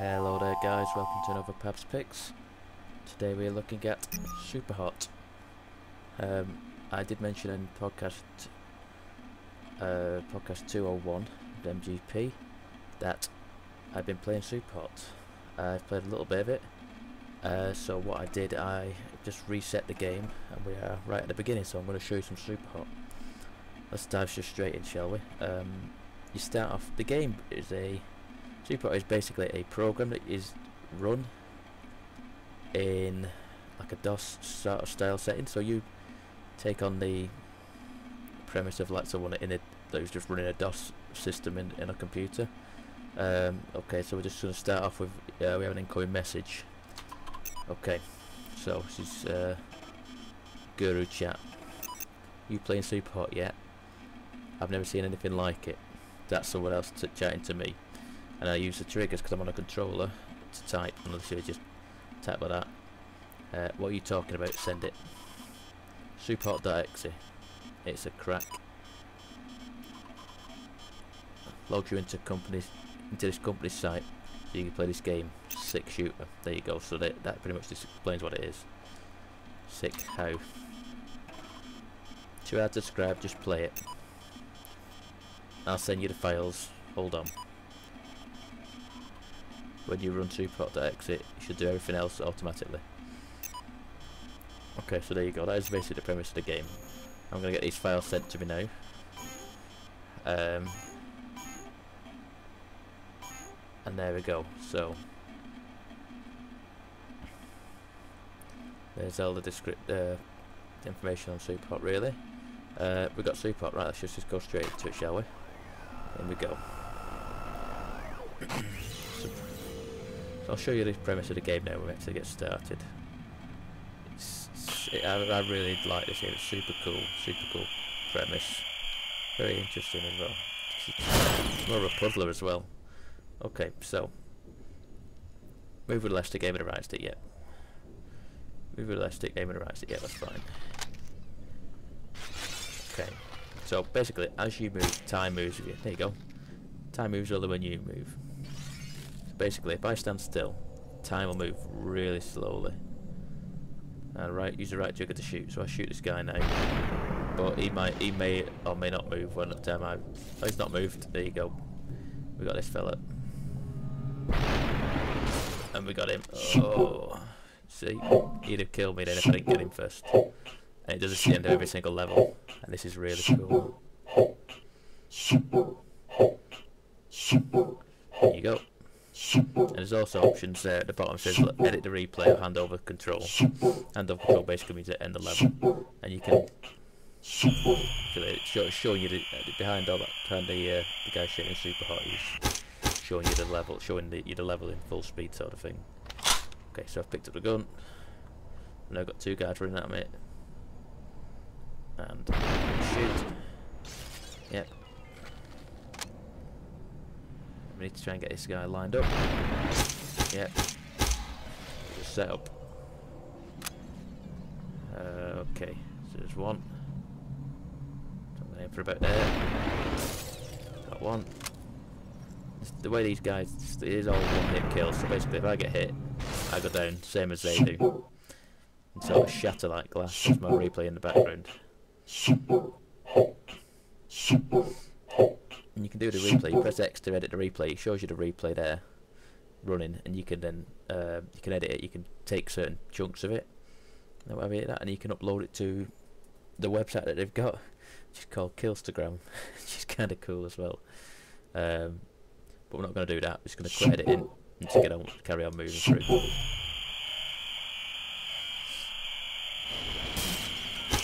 Hello there guys, welcome to another Pab's Picks. Today we are looking at SuperHot. I did mention in podcast 201 of MGP that I've been playing SuperHot. I've played a little bit of it. So what I did, I just reset the game and we are right at the beginning, so I'm going to show you some SuperHot. Let's dive just straight in, shall we? You start off, the game is a SuperHot is basically a program that is run in like a DOS sort of style setting, so you take on the premise of like someone in it that was just running a DOS system in a computer. Okay, so we're just going to start off with we have an incoming message. Okay, so this is Guru Chat. You playing SuperHot yet? I've never seen anything like it. That's someone else chatting to me, and I use the triggers because I'm on a controller to type. Unless you just type like that. What are you talking about? Send it. SuperHot.exe. It's a crack. Log you into this company's site, so you can play this game. Sick shooter. There you go. So that pretty much explains what it is. Sick how. Too hard to describe. Just play it. I'll send you the files. Hold on. When you run SuperHot.exe, you should do everything else automatically. Okay, so there you go. That is basically the premise of the game. I'm gonna get these files sent to me now. And there we go. So there's all the information on SuperHot really. We've got SuperHot, right? Let's just go straight into it, shall we? In we go. So I'll show you the premise of the game now. We're meant to get started. I really like this game. It's super cool premise. Very interesting as well. It's more of a puzzler as well. Okay, so move with the left stick, aim with the right stick. Yep. Move with the left stick, aim with the right stick. Yeah, that's fine. Okay, so basically, as you move, time moves with you. There you go. Time moves only when you move. So basically, if I stand still, time will move really slowly. And right, use the right trigger to shoot. So I shoot this guy now, but he may or may not move when the time I. Oh, he's not moved. There you go. We got this fella, and we got him. Oh, see, he'd have killed me then if I didn't get him first. And it does the end of every single level, and this is really cool. There you go. And there's also options there at the bottom. It says edit the replay or hand over control. Hand over control basically means end the level, and you can showing you the behind all that kind of the guy shooting SuperHot. He's showing you the level, showing you the level in full speed sort of thing. Okay, so I've picked up the gun. And I've got two guys running at me. And shoot. Yep. We need to try and get this guy lined up. Yep. Just set up. Okay. So there's one. I'm going to aim for about there. Got one. The way these guys, it is all one-hit kills. So basically, if I get hit, I go down, same as they do. And so I shatter like glass. That's my replay in the background. And you can do the replay. You press X to edit the replay. It shows you the replay there, running, and you can then you can edit it. You can take certain chunks of it, and whatever you that, and you can upload it to the website that they've got, which is called Killstagram, which is kind of cool as well. But we're not going to do that. We're just going to quit editing and just get on, carry on moving through.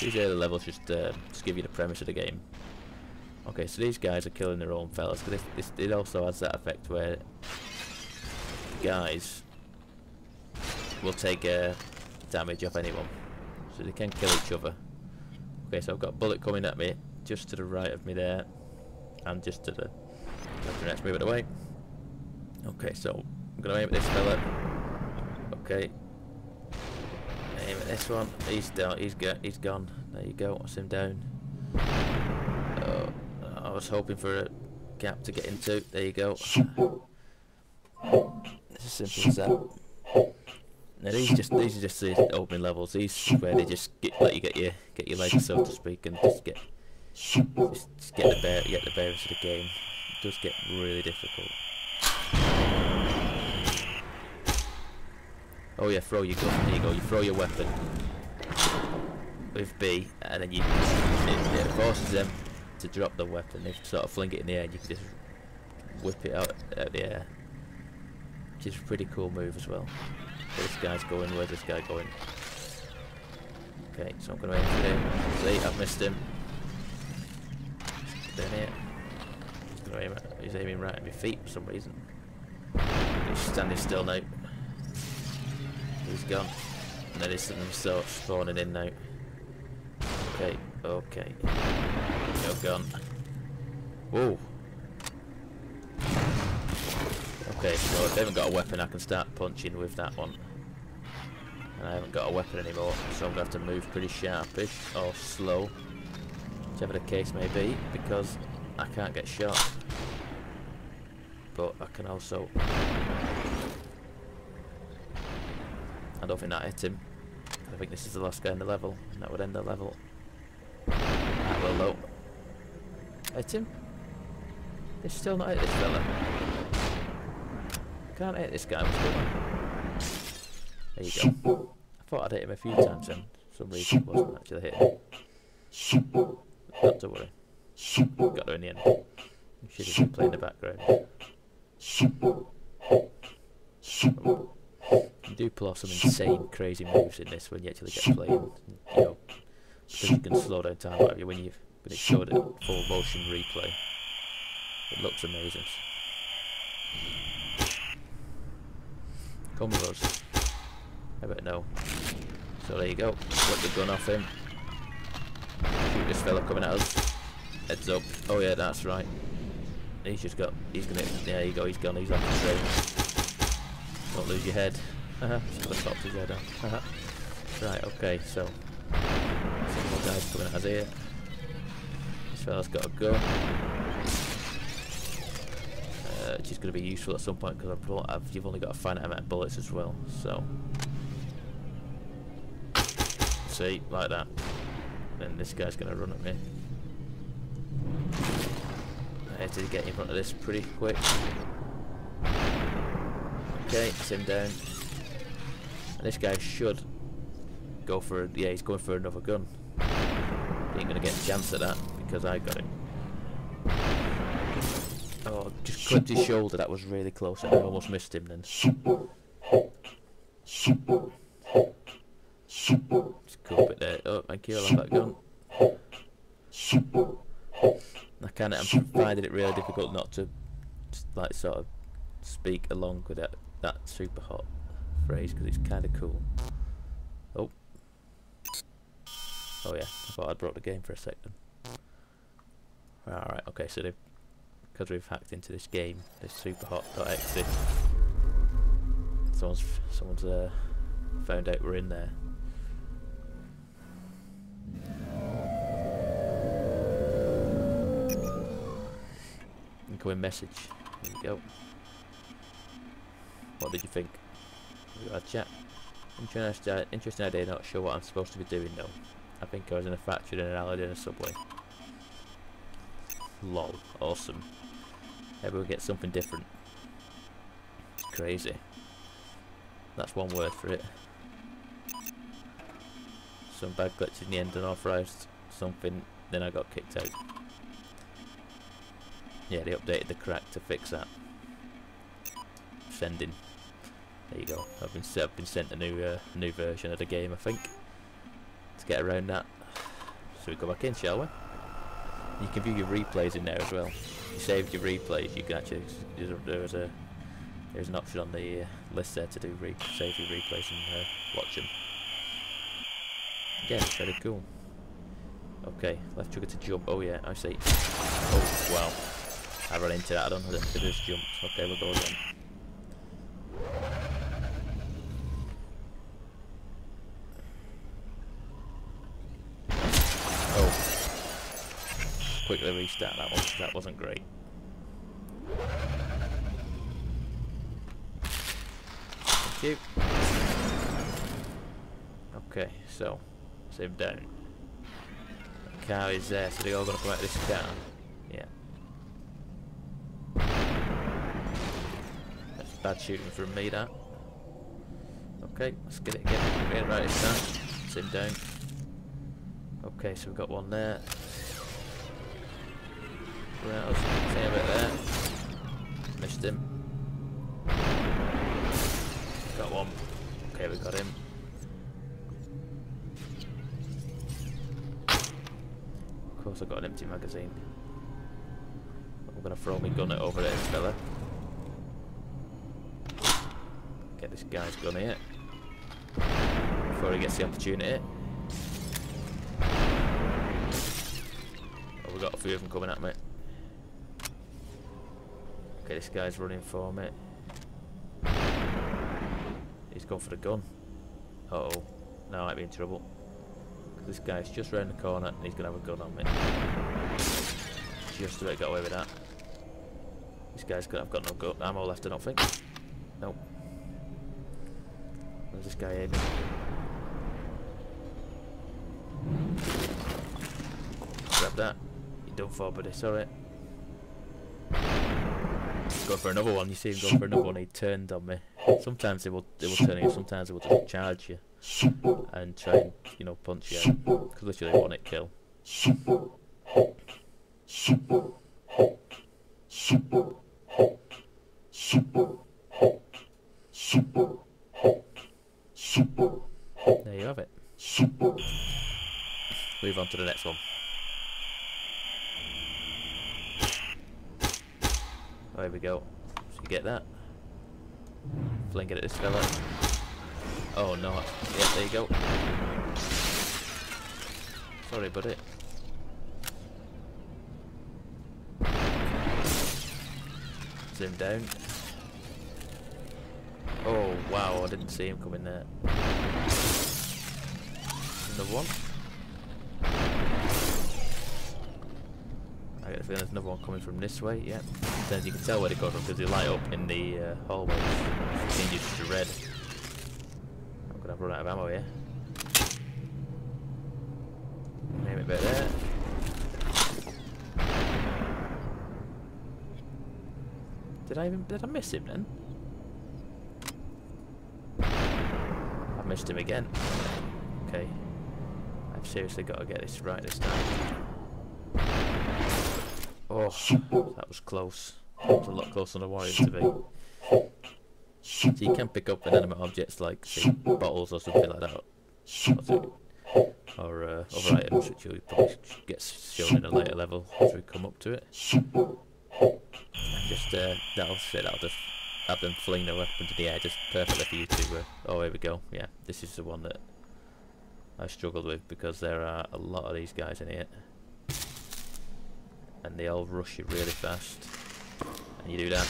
These early levels just give you the premise of the game. Okay, so these guys are killing their own fellas, because it also has that effect where guys will take damage off anyone, so they can kill each other. Okay, so I've got a bullet coming at me, just to the right of me there, and just to the next. Move it away. Okay, so I'm going to aim at this fella. Okay. Aim at this one. He's down. He's gone. There you go. That's him down. I was hoping for a gap to get into. There you go. This It's as simple as that. Now, these are just the opening levels. These where they just let you get your legs, so to speak, and just get the bearings of the game. It does get really difficult. Oh yeah, throw your gun. There you go. You throw your weapon with B, and then it forces them to drop the weapon. They sort of fling it in the air, and you can just whip it out of the air. Which is a pretty cool move as well. Where this guy's going? Where's this guy going? Okay, so I'm going to aim for him. See, I've missed him. Down here. He's aiming right at my feet for some reason. He's standing still now. He's gone. And then he's himself spawning in now. Okay, okay. You're gone. Whoa. Okay, so if they haven't got a weapon, I can start punching with that one. And I haven't got a weapon anymore, so I'm going to have to move pretty sharpish or slow, whichever the case may be, because I can't get shot. But I can also... I don't think that hit him. I think this is the last guy in the level, and that would end the level. That will low. Hit him. It's still not hit this fella. Can't hit this guy with the weapon. There you go. I thought I'd hit him a few times then. For some reason it wasn't actually hitting him. Not to worry. Got her in the end. She didn't play in the background. Oh. You do pull off some insane, crazy moves in this when you actually get playing. You know, because you can slow down time, whatever. But it showed it full motion replay. It looks amazing. Come with us. I bet no. So there you go. Put the gun off him. Shoot this fella coming at us. Heads up. Oh yeah, that's right. He's just got. He's gonna. There you go. He's gone. He's off the train. Don't lose your head. Just popped his head off. Right, okay, so. Some more guys coming at us here. This fella's got a gun. Which is going to be useful at some point because you've only got a finite amount of bullets as well, so. See, like that. Then this guy's going to run at me. I had to get in front of this pretty quick. Okay, it's him down. And this guy should go for, yeah, he's going for another gun. He ain't gonna get a chance at that because I got him. Oh, just clipped his shoulder, that was really close and I almost missed him then. Just cool bit there. Oh, thank you, I love that gun. I'm finding it really difficult not to, just, like, sort of speak along with that super hot phrase because it's kind of cool. Oh yeah, I thought I'd broke the game for a second. Alright, okay, so because we've hacked into this game, this SuperHot.exe, someone's found out we're in there. Incoming message, there you go. What did you think? We got a chat. Interesting idea, not sure what I'm supposed to be doing though. I think I was in a factory and an alley in a subway. Lol, awesome. Everyone gets something different. It's crazy. That's one word for it. Some bad glitches in the end, unauthorized something, then I got kicked out. Yeah, they updated the crack to fix that. Sending. There you go. I've been sent a new version of the game, I think. To get around that, so we go back in, shall we? You can view your replays in there as well. If you saved your replays, you can actually there's an option on the list there to do save your replays and watch them. Yeah, very cool. Okay, left trigger to jump. Oh yeah, I see. Oh wow, I ran into that. I don't know if this jump. Okay, we'll go again. Quickly restart that one, because that wasn't great. escape. Okay, so save down. The car is there, so they're all gonna come out of this car. Yeah. That's bad shooting from me, that. Okay, let's get it again. Right, it's done. Save down. Okay, so we've got one there. Well, something about there. Missed him. Got one. Okay, we got him. Of course, I've got an empty magazine. I'm gonna throw my gun over at this fella. Get this guy's gun here before he gets the opportunity. Oh, we got a few of them coming at me. Okay, this guy's running for me. He's gone for the gun. Uh oh, now I might be in trouble. Cause this guy's just round the corner and he's gonna have a gun on me. Just about got away with that. This guy's gonna have got no gun. Ammo left, I don't think. Nope. Where's this guy aiming? Grab that. You're done for, buddy. Sorry. Go for another one. You see him go for another one. He turned on me. Sometimes they will turn you. Sometimes they will just charge you and try and, you know, punch you out. Because literally they want it kill. There you have it. Move on to the next one. Oh, here we go. So you get that. Fling it at this fella. Oh no. Yeah, there you go. Sorry, buddy. Zoom down. Oh wow, I didn't see him coming there. Another one. I get the feeling there's another one coming from this way, yeah. Sometimes you can tell where they go from because they light up in the hallways. It changes to red. I'm gonna have run out of ammo here. Name it back there. Did I miss him then? I missed him again. Okay. I've seriously got to get this right this time. Oh, that was close. That was a lot closer than I wanted it to be. So you can pick up inanimate objects like, say, bottles or something like that. Or other items which you'll probably get shown in a later level as we come up to it. Just, that'll sit, that'll just have them fling their weapon to the air just perfectly for you to... oh, here we go. Yeah, this is the one that I struggled with because there are a lot of these guys in here. And they all rush you really fast, and you do that.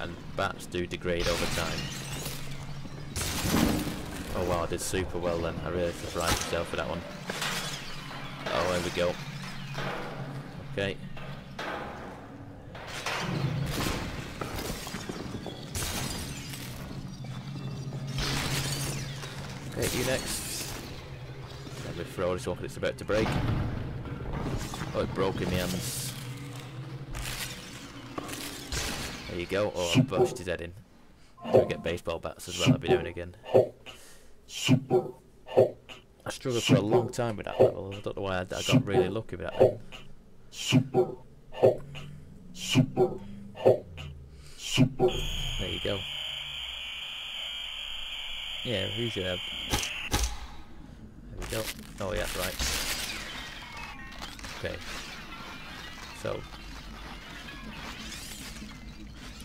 And bats do degrade over time. Oh wow, I did super well then. I really surprised myself for that one. Oh, here we go. Okay. Okay, you next. Throw this one because it's about to break. Oh, it broke in the hands. There you go. Oh, I bashed his head in. Do we get baseball bats as well? I'll be doing again. I struggled for a long time with that level. I don't know why I got really lucky with that then. There you go. Yeah, usually I have. Go. Oh yeah, right. Okay. So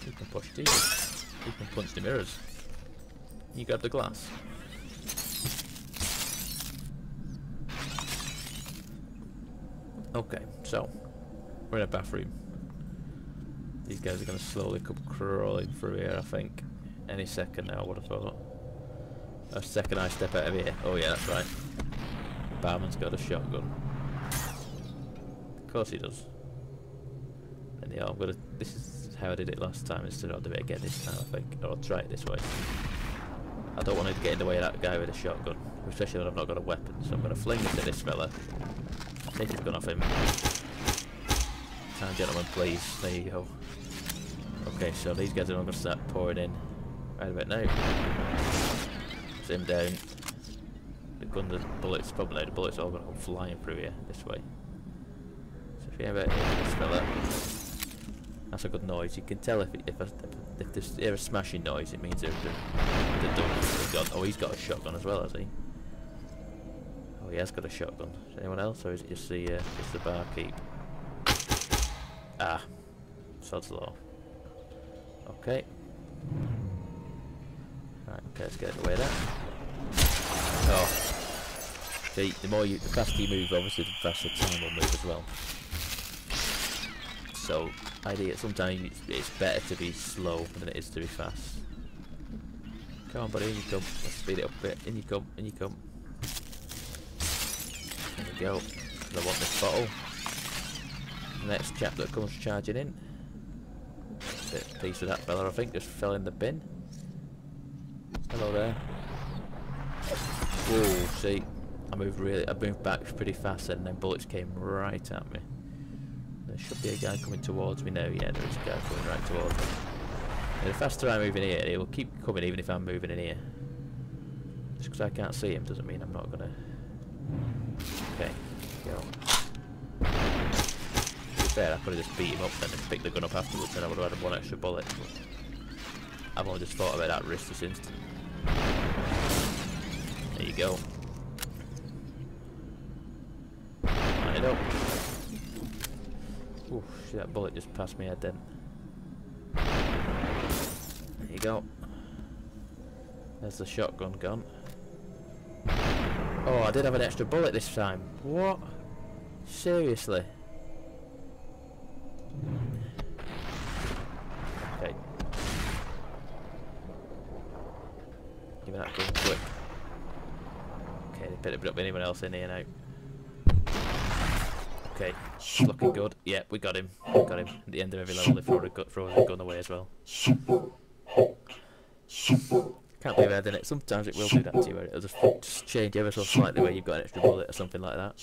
you can push these. You can punch the mirrors. You grab the glass. Okay, so we're in a bathroom. These guys are gonna slowly come crawling through here, I think. Any second now, I would have thought. A second I step out of here. Oh yeah, that's right. Barman's got a shotgun. Of course he does. And yeah, I'm gonna. This is That's how I did it last time, instead I'll do it again this time, I think. Or I'll try it this way. I don't want to get in the way of that guy with a shotgun, especially when I've not got a weapon, so I'm going to fling it at this fella. Take his gun off him. And gentlemen, please, there you go. Okay, so these guys are all going to start pouring in right about now. It's him down. The gun, the bullets, probably no, the bullets are all going to come flying through here, this way. So if you ever hear this fella, that's a good noise. You can tell if there's a smashing noise, it means they're done. Oh, he's got a shotgun as well, has he? Oh, he has got a shotgun. Is anyone else, or is it just the barkeep? Ah, sod's law. Okay. Right, okay, let's get away there. Oh. See, the faster you move, obviously the faster time will move as well. So, idea sometimes it's better to be slow than it is to be fast. Come on, buddy, in you come. Let's speed it up a bit. In you come, in you come. There we go. I want this bottle. Next chap that comes charging in. A piece of that fella, I think, just fell in the bin. Hello there. Whoa, see, I moved back pretty fast and then bullets came right at me. There should be a guy coming towards me now. Yeah, there is a guy coming right towards me. And the faster I move in here, he will keep coming even if I'm moving in here. Just because I can't see him doesn't mean I'm not gonna... Okay, go. I could have just beat him up then and picked the gun up afterwards, and I would have had one extra bullet. But I've only just thought about that risk this instant. There you go. Line it up. Oof, see, that bullet just passed me head then. There you go. There's the shotgun gone. Oh, I did have an extra bullet this time. What? Seriously? Okay. Give me that gun quick. Okay, they better put anyone else in here now. Okay, looking good. Yeah, we got him. We got him. At the end of every level, they throw a gun away as well. Can't believe I did it. Sometimes it will do that to you, where it'll just change ever so slightly where you've got an extra bullet or something like that.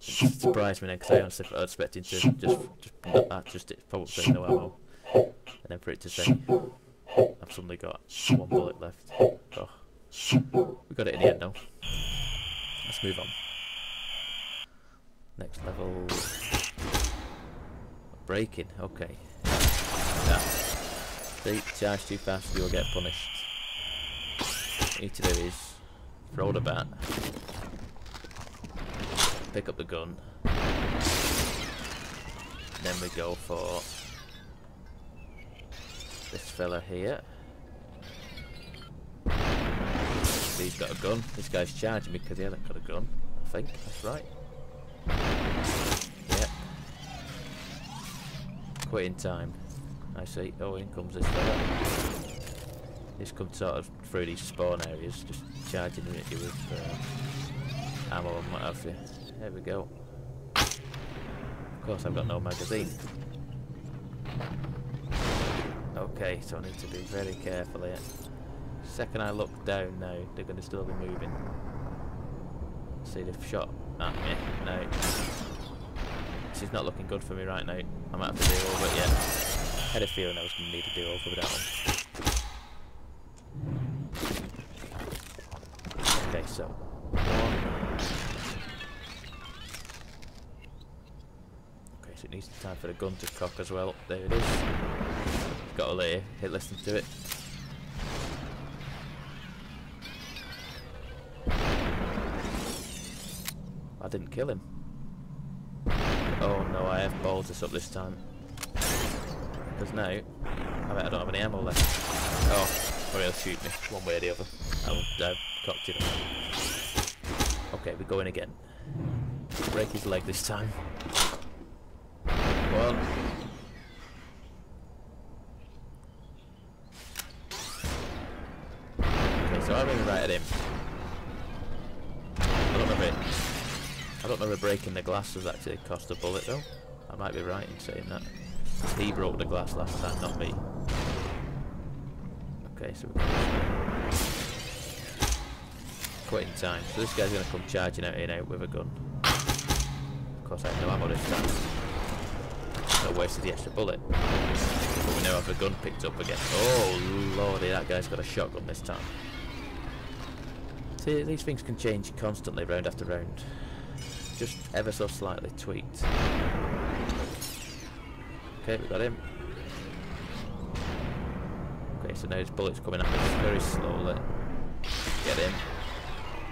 It surprised me then, because I honestly was expecting to just it's probably no ammo, and then for it to say I've suddenly got one bullet left. Oh, we got it in the end now. Let's move on. Next level. Breaking. Okay. Nah. See, charge too fast, you will get punished. What you need to do is throw the bat. Pick up the gun. Then we go for this fella here. He's got a gun. This guy's charging me because he hasn't got a gun. I think that's right. Yep. Quit in time. I see. Oh, in comes this fella. This comes sort of through these spawn areas, just charging him at you with ammo and what have you. There we go. Of course, I've got no magazine. Okay, so I need to be very careful here. Second I look down now, they're going to still be moving. See, they've shot at me now. This is not looking good for me right now. I might have to do over it yet. I had a feeling I was going to need to do over with that one. Okay, so. So it needs time for the gun to cock as well. There it is. Got a layer. Hit listen to it. I didn't kill him. Oh no, I have balled this up this time. Because now, I bet I don't have any ammo left. Oh, or he'll shoot me one way or the other. I've cocked it up. Okay, we go in again. Break his leg this time. Well, okay, so I'm aiming right at him. I don't remember breaking the glass has actually cost a bullet though. I might be right in saying that. He broke the glass last time, not me. Okay, so we're going to quit in time. So this guy's going to come charging out here now with a gun. Of course, I have no ammo this time. So I wasted the extra bullet. But we now have the gun picked up again. Oh lordy, that guy's got a shotgun this time. See, these things can change constantly, round after round. Just ever so slightly tweaked. Okay, we got him. Okay, so now his bullet's coming at us very slowly. Get him.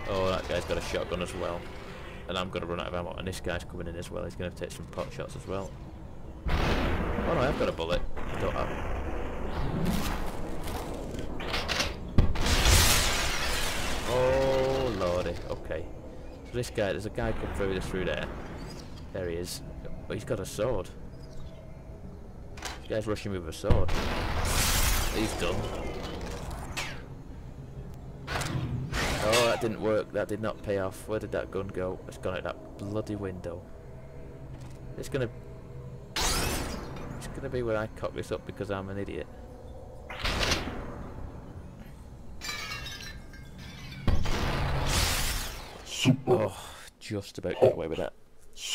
Oh, that guy's got a shotgun as well. And I'm going to run out of ammo. And this guy's coming in as well. He's going to take some pot shots as well. Oh no, I've got a bullet. I don't have. Oh lordy. Okay. So this guy, there's a guy come through this through there. There he is. But he's got a sword. This guy's rushing with a sword. He's done. Oh, that didn't work. That did not pay off. Where did that gun go? It's gone out that bloody window. It's gonna be where I cock this up because I'm an idiot. Oh, just about got away with that.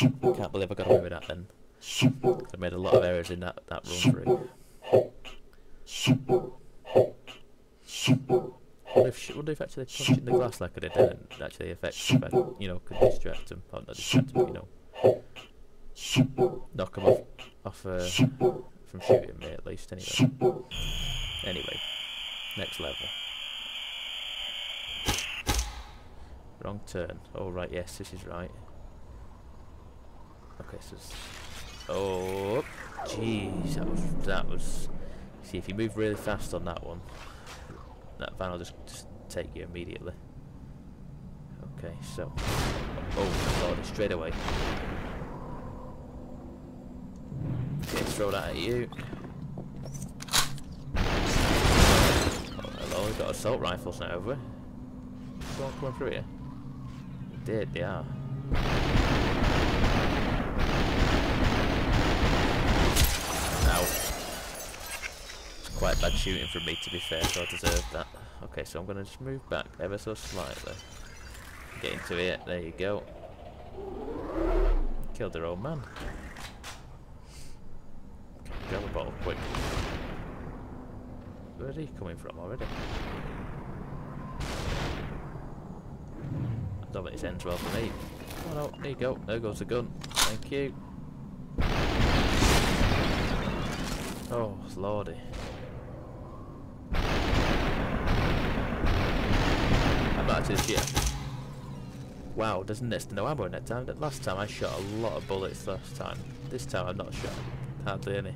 I can't believe I got away with that then. I made a lot of errors in that run through. I wonder if actually punching the glass like I did didn't actually affect them, you know, could distract them, or not distract them, you know. Knock them off from shooting me at least, anyway. Anyway, next level. Wrong turn. Oh right, yes, this is right. Okay, so it's... Oh, jeez, that was... See, if you move really fast on that one, that van will just take you immediately. Okay, so... Oh, my lord, straight away. Okay, throw that at you. Oh, hello, we've got assault rifles now, have we? Someone coming through here? Indeed, they are. Quite bad shooting from me, to be fair, so I deserve that. Okay, so I'm going to just move back ever so slightly. Get into it, there you go. Killed their old man. Okay, grab a bottle quick. Where's he coming from already? I don't think this ends well for me. Oh no, there you go, there goes the gun. Thank you. Oh lordy. Wow, there's next to no ammo in that time. Last time I shot a lot of bullets last time. This time I've not shot hardly any.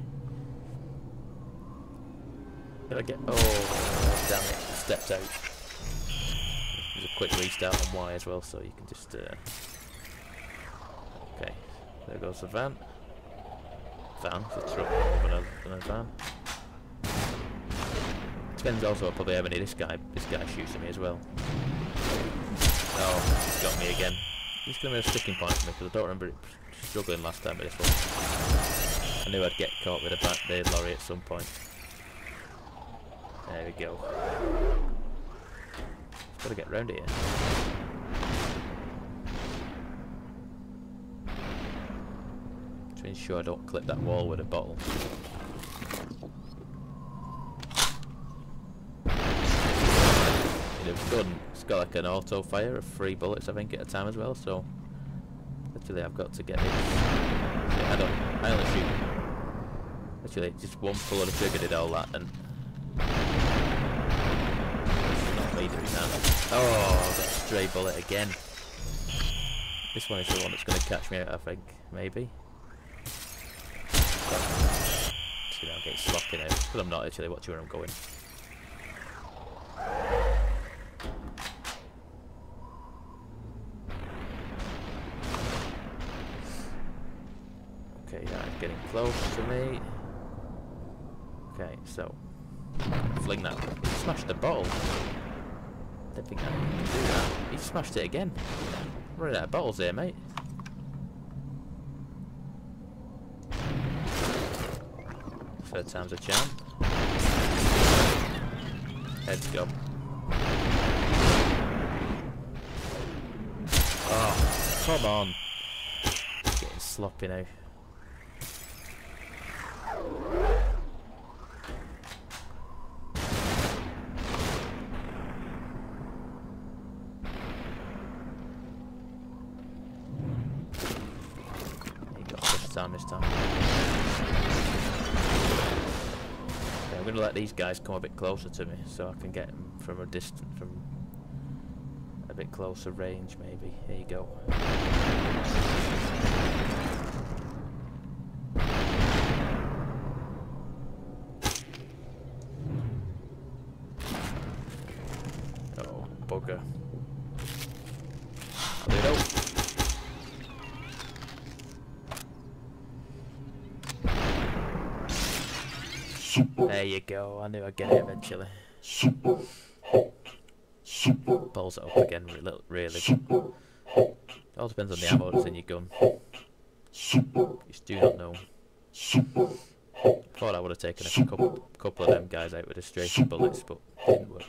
Did I get... Oh, damn it. I stepped out. There's a quick restart on Y as well, so you can just... Okay, there goes the van. It's a truck and a van. Depends also probably how many this guy shoots at me as well. Oh, he's got me again. He's going to be a sticking point for me because I don't remember it struggling last time with this one. I knew I'd get caught with the lorry at some point. There we go. Just got to get round here. To ensure I don't clip that wall with a bottle. Gun. It's got like an auto fire of 3 bullets I think at a time as well, so literally I've got to get it. I only shoot. Literally just one pull of the trigger did all that and it's not me doing that. Oh, I've got a stray bullet again. This one is the one that's gonna catch me out, I think, maybe. See, I'm getting sloppy now, because I'm not literally watching where I'm going. Getting close to me. Okay, so fling that. He smashed the bottle. I don't think I can do that. He smashed it again. I'm running out of bottles here, mate. Third time's a charm. Let's go. Oh, come on. Getting sloppy now. These guys come a bit closer to me, so I can get them from a distance, from a bit closer range, maybe. Here you go. Oh, bugger! There you go. There you go, I knew I'd get it eventually. Super hot. Super balls it up hot. Again, really. Super hot. It all depends on the ammo that's in your gun. Hot. Super you just do hot. Not know. Super hot. I thought I would have taken a couple of them guys out with distraction bullets, but it didn't work.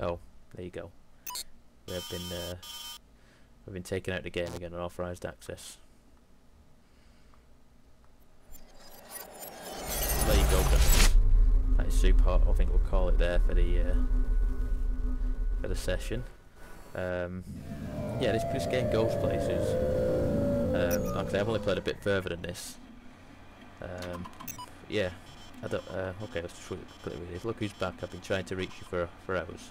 Oh, there you go. We've been taken out the game again on authorised access. There you go, guys. That is SuperHot. I think we'll call it there for the session. Yeah, this game goes places. Like I say, I've only played a bit further than this. Yeah, I don't. Okay, let's just quickly read this. Look who's back! I've been trying to reach you for hours.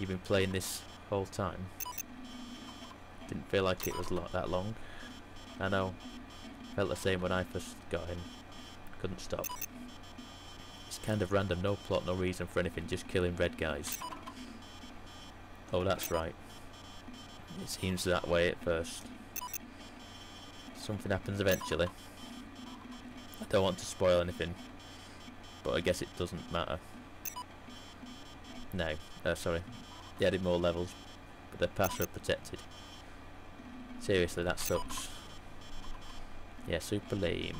You've been playing this whole time. Didn't feel like it was that long. I know. Felt the same when I first got in. Couldn't stop. It's kind of random, no plot, no reason for anything, just killing red guys. Oh, that's right. It seems that way at first. Something happens eventually. I don't want to spoil anything, but I guess it doesn't matter. No, sorry. They added more levels, but their paths are protected. Seriously, that sucks. Yeah, super lame.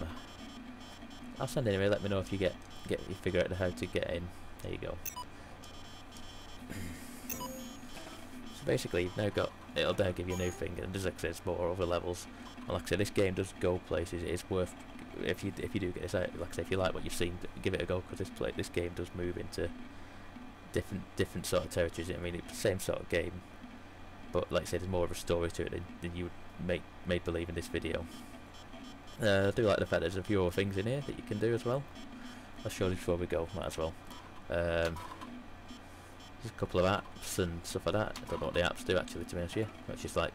I'll send anyway. Let me know if you you figure out how to get in. There you go. So basically, you've now got it'll now give you a new thing, and there's like I said, it's more other levels. And like I said, this game does go places. It's worth if you do get this out. Like I said, if you like what you've seen, give it a go because this game does move into different sort of territories. I mean, it's the same sort of game. But like I said, there's more of a story to it than you would make believe in this video. I do like the fact there's a few other things in here that you can do as well. I'll show you before we go, might as well. There's a couple of apps and stuff like that. I don't know what the apps do actually, to be honest with you. Which is like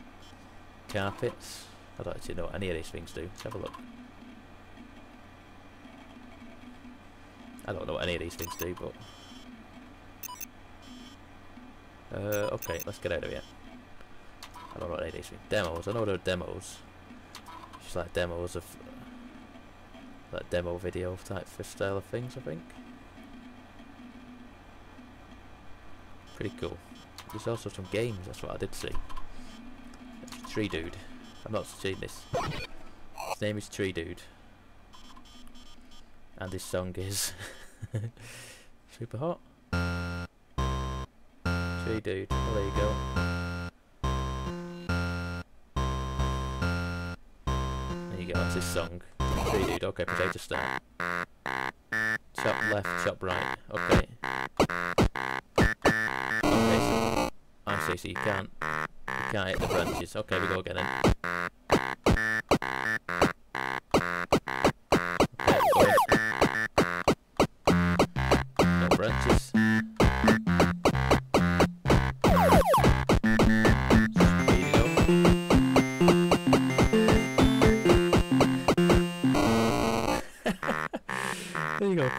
carpets. I don't actually know what any of these things do. Let's have a look. I don't know what any of these things do, but... okay, let's get out of here. I don't know what any of these mean. Demos, I know there are demos. Just like demos of... like demo video type style of things, I think. Pretty cool. There's also some games, that's what I did see. Tree Dude. I've not seen this. His name is Tree Dude. And his song is... SuperHot. Tree Dude. Well, there you go. There you go, that's his song. Tree Dude. Okay, potato stem. Chop left, chop right. Okay. Okay, so... I see, so you can't hit the branches. Okay, we go again then. Okay, no branches.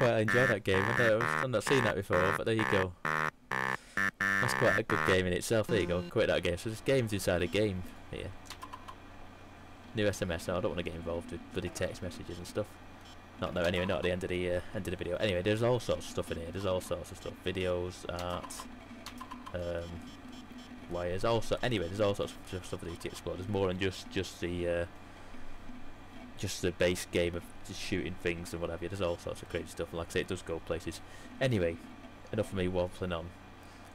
I enjoy that game. I've not seen that before, but there you go. That's quite a good game in itself. There you go. Quit that game. So there's games inside a game here. New SMS. No, I don't want to get involved with bloody text messages and stuff. Not no. Anyway, not at the end of the video. Anyway, there's all sorts of stuff in here. There's all sorts of stuff. Videos, art, why there's also, anyway, there's all sorts of stuff that you explore. There's more than just the base game of just shooting things and what have you. There's all sorts of crazy stuff, and like I say, it does go places. Anyway, enough of me waffling on.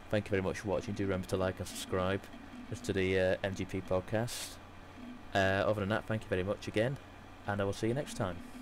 Thank you very much for watching. Do remember to like and subscribe just to the MGP podcast. Other than that, thank you very much again, and I will see you next time.